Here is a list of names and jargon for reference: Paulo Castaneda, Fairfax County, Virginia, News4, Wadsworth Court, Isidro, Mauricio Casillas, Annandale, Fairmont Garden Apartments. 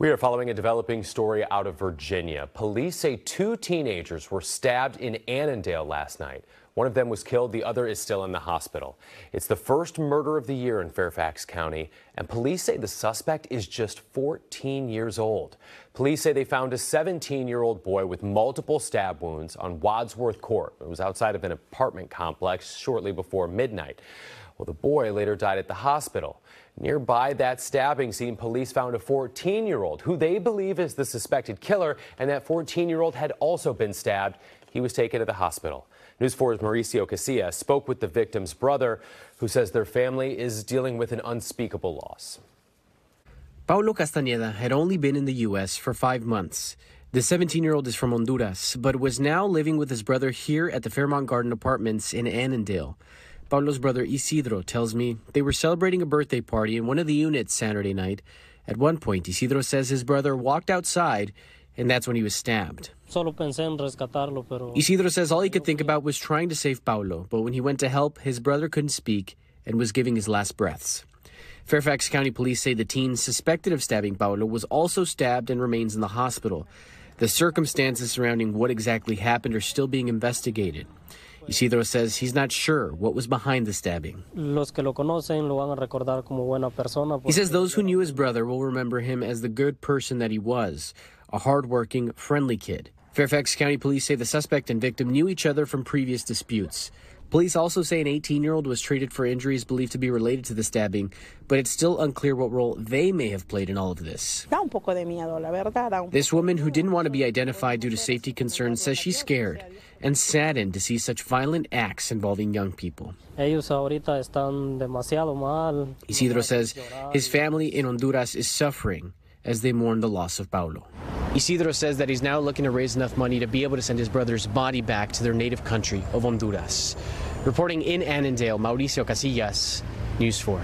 We are following a developing story out of Virginia. Police say two teenagers were stabbed in Annandale last night. One of them was killed, the other is still in the hospital. It's the first murder of the year in Fairfax County, and police say the suspect is just 14 years old. Police say they found a 17-year-old boy with multiple stab wounds on Wadsworth Court. It was outside of an apartment complex shortly before midnight. Well, the boy later died at the hospital. Nearby that stabbing scene, police found a 14-year-old who they believe is the suspected killer, and that 14-year-old had also been stabbed. He was taken to the hospital. News 4's Mauricio Casillas spoke with the victim's brother, who says their family is dealing with an unspeakable loss. Paulo Castaneda had only been in the U.S. for 5 months. The 17-year-old is from Honduras, but was now living with his brother here at the Fairmont Garden Apartments in Annandale. Paulo's brother Isidro tells me they were celebrating a birthday party in one of the units Saturday night. At one point, Isidro says his brother walked outside, and that's when he was stabbed. Isidro says all he could think about was trying to save Paulo, but when he went to help, his brother couldn't speak and was giving his last breaths. Fairfax County police say the teen suspected of stabbing Paulo was also stabbed and remains in the hospital. The circumstances surrounding what exactly happened are still being investigated. Isidro says he's not sure what was behind the stabbing. He says those who knew his brother will remember him as the good person that he was, a hardworking, friendly kid. Fairfax County police say the suspect and victim knew each other from previous disputes. Police also say an 18-year-old was treated for injuries believed to be related to the stabbing, but it's still unclear what role they may have played in all of this. This woman, who didn't want to be identified due to safety concerns, says she's scared and saddened to see such violent acts involving young people. Isidro says his family in Honduras is suffering as they mourn the loss of Paulo. Isidro says that he's now looking to raise enough money to be able to send his brother's body back to their native country of Honduras. Reporting in Annandale, Mauricio Casillas, News 4.